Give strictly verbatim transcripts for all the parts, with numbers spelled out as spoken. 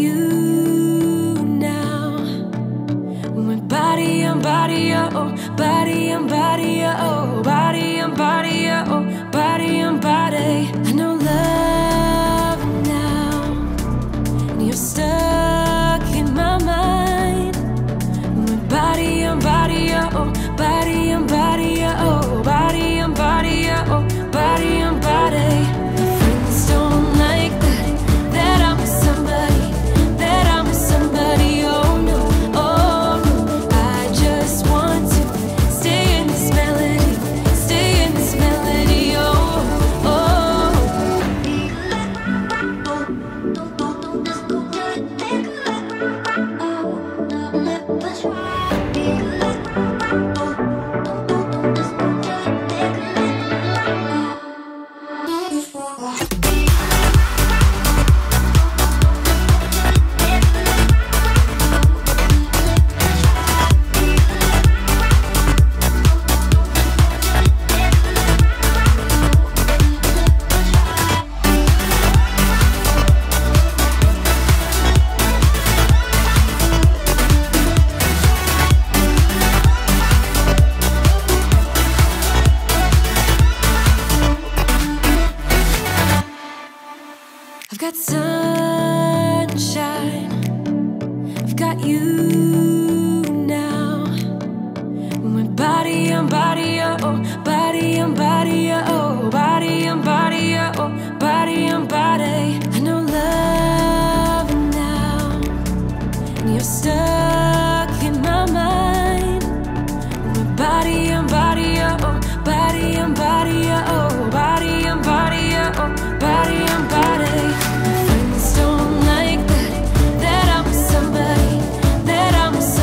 you now. My body and body, oh, body and body, oh, body and body, oh, body and body. I know love now, and you're stuck in my mind. My body and body, oh, body and body, oh, body and body, oh, body and body. I've got sunshine, I've got you now. My body and body, oh, body and body, oh, body and body, oh, body and body. I know love now, and you're stuck in my mind. My body and body, oh, body and body, oh, body and body, oh, body and body. My friends don't like that, that I'm somebody, that I'm somebody.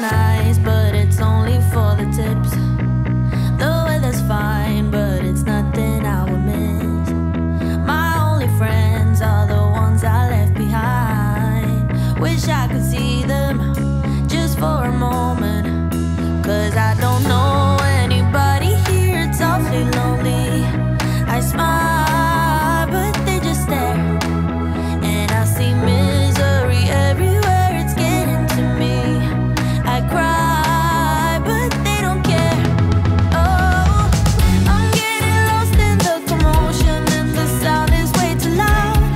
nice, but it's only for the tips. The weather's fine, but it's nothing I would miss. My only friends are the ones I left behind. Wish I could see them just for a moment, 'cause I don't know anybody here, it's awfully lonely. I smile, but they just stare, and I see misery everywhere, it's getting to me. I cry, but they don't care. Oh, I'm getting lost in the commotion, and the sound is way too loud.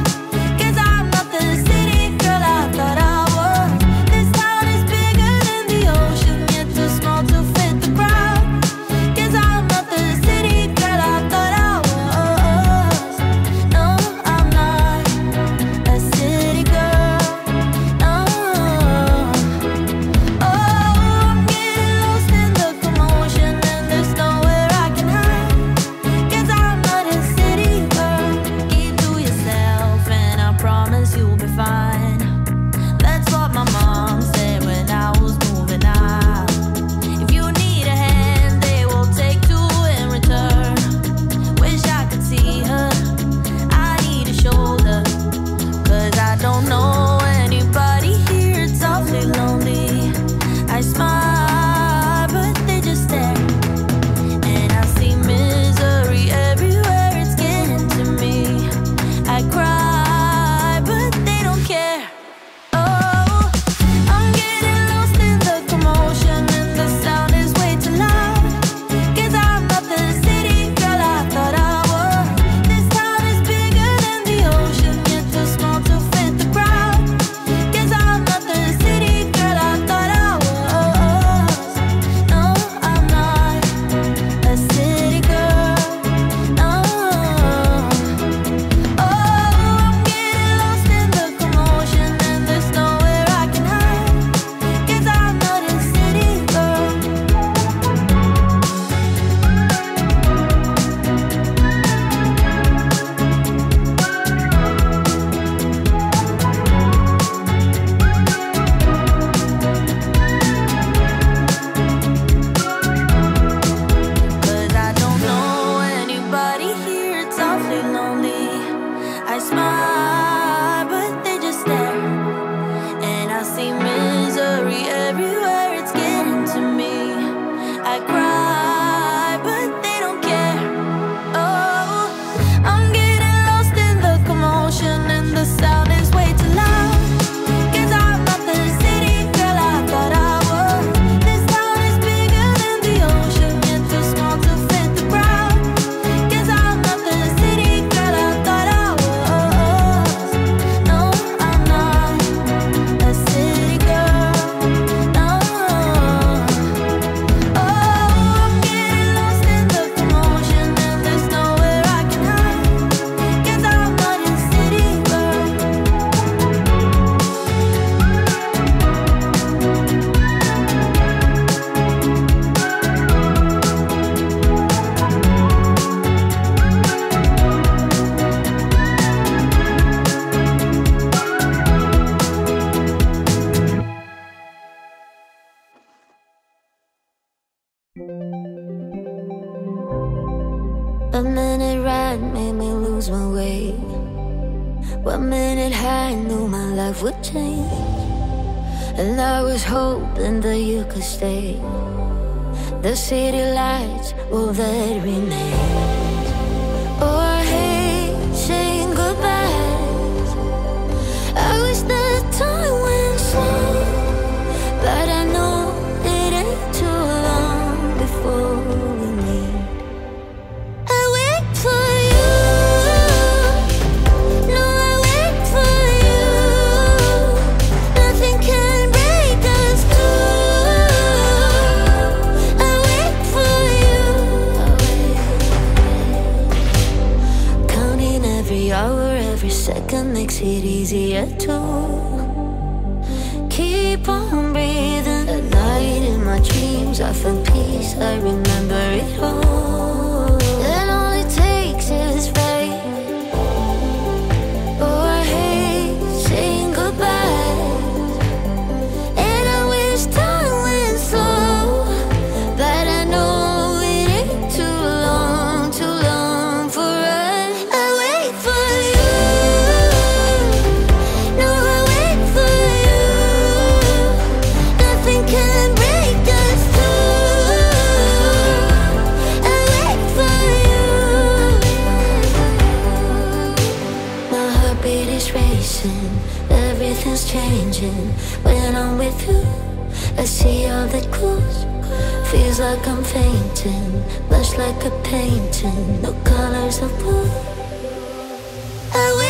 One minute right made me lose my way. One minute high knew my life would change, and I was hoping that you could stay. The city lights, all that remains. Oh, I hate saying goodbyes. I wish that time went slow, but I know it ain't too long before. Second makes it easier to keep on breathing. At night in my dreams I found peace, I remember it all. And all it takes is faith. Oh, I hate saying goodbye, and I wish time went is racing, everything's changing. When I'm with you, I see all the clues. Feels like I'm fainting, much like a painting. No colors of blue. I